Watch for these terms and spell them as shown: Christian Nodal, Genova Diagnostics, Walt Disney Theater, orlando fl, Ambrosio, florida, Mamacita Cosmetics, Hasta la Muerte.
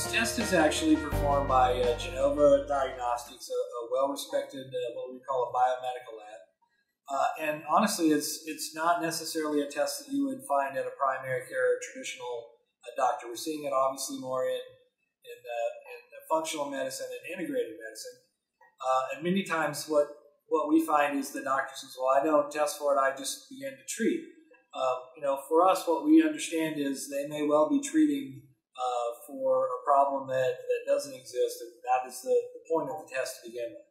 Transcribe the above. This test is actually performed by Genova Diagnostics, a well-respected, what we call a biomedical lab. And honestly, it's not necessarily a test that you would find at a primary care or traditional doctor. We're seeing it obviously more in functional medicine and integrated medicine. And many times what we find is the doctor says, well, I don't test for it, I just begin to treat. You know, for us, what we understand is they may well be treating for a problem that doesn't exist, and that is the point of the test to begin with.